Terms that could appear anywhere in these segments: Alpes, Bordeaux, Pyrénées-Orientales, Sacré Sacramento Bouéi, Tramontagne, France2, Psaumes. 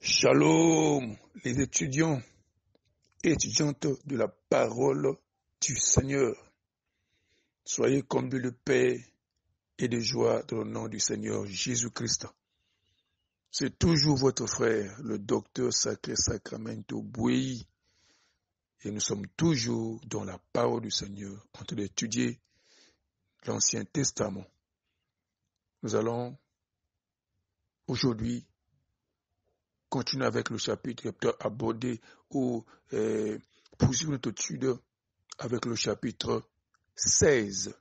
Shalom, les étudiants et étudiantes de la parole du Seigneur. Soyez comblés de paix et de joie dans le nom du Seigneur Jésus-Christ. C'est toujours votre frère, le docteur Sacré Sacramento Bouéi. Et nous sommes toujours dans la parole du Seigneur en train d'étudier l'Ancien Testament. Nous allons aujourd'hui continuer avec le chapitre abordé ou poursuivre notre étude avec le chapitre 16.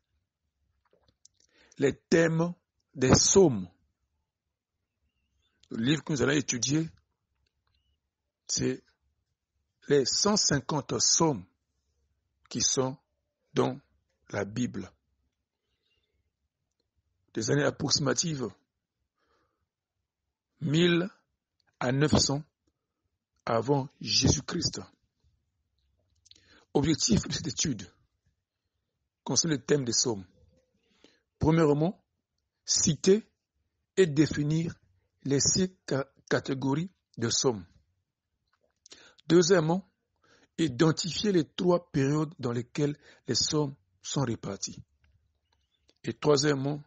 Les thèmes des psaumes. Le livre que nous allons étudier, c'est les 150 psaumes qui sont dans la Bible. Des années approximatives, 1000 à 900 avant Jésus-Christ. Objectif de cette étude concerne le thème des psaumes. Premièrement, citer et définir les 6 catégories de psaumes. Deuxièmement, identifier les 3 périodes dans lesquelles les psaumes sont répartis. Et troisièmement,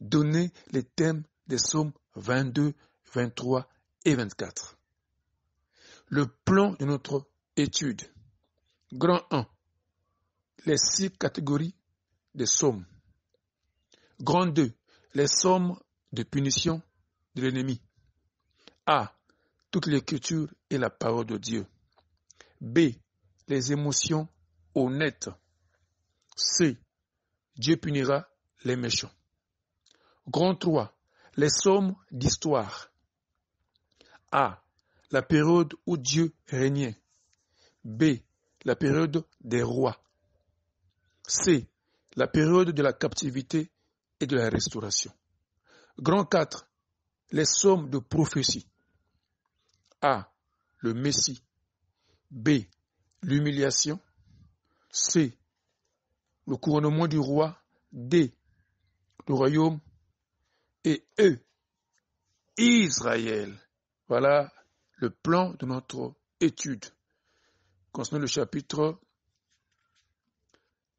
donner les thèmes des psaumes 22, 23 et 24. Le plan de notre étude. Grand 1. Les 6 catégories des psaumes. Grand 2. Les psaumes de punition de l'ennemi. A. Toute l'écriture et la parole de Dieu. B. Les émotions honnêtes. C. Dieu punira les méchants. Grand 3. Les psaumes d'histoire. A. La période où Dieu régnait. B. La période des rois. C. La période de la captivité et de la restauration. Grand 4. Les psaumes de prophétie. A. Le Messie. B. L'humiliation. C. Le couronnement du roi. D. Le royaume. Et E. Israël. Voilà le plan de notre étude concernant le chapitre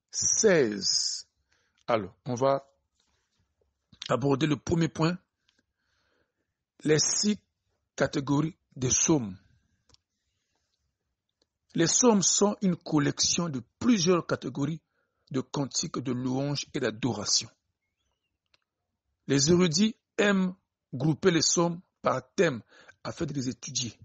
16. Alors, on va aborder le premier point, les 6 catégories des psaumes. Les psaumes sont une collection de plusieurs catégories de cantiques de louanges et d'adoration. Les érudits aiment grouper les psaumes par thème afin de les étudier.